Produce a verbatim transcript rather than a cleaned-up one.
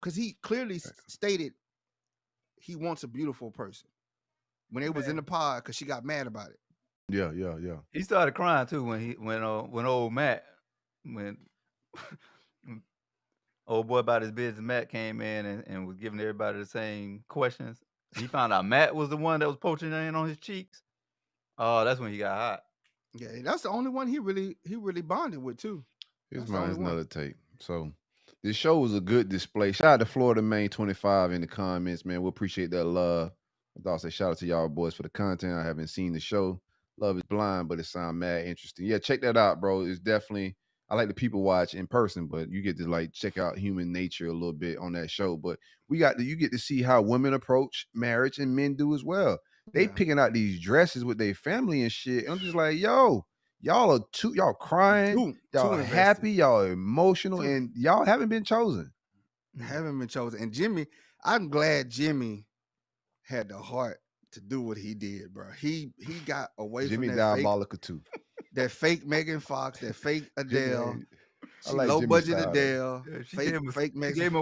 because he clearly right. stated he wants a beautiful person when they was man. in the pod, because she got mad about it. Yeah, yeah, yeah. He started crying too when he when uh, when old Matt when old boy about his business Matt came in and, and was giving everybody the same questions. He found out Matt was the one that was poaching in on his cheeks. Oh, that's when he got hot. Yeah, that's the only one he really he really bonded with too. Here's mine is another tape. So this show was a good display. Shout out to Florida Man twenty-five in the comments, man. We appreciate that love. I also shout out to y'all boys for the content. I haven't seen the show. Love Is Blind, but it sounds mad interesting. Yeah, check that out, bro. It's definitely, I like the people watch in person, but you get to like check out human nature a little bit on that show. But we got to, you get to see how women approach marriage and men do as well. They yeah. picking out these dresses with their family and shit. And I'm just like, yo, y'all are too, y'all crying, y'all happy, y'all emotional, too. And y'all haven't been chosen. Haven't been chosen. And Jimmy, I'm glad Jimmy had the heart to do what he did, bro. He he got away Jimmy from that diabolical fake, too. That fake Megan Fox, that fake Adele, Jimmy, she like low Jimmy budget style. Adele, yeah, she fake, gave him, fake Megan.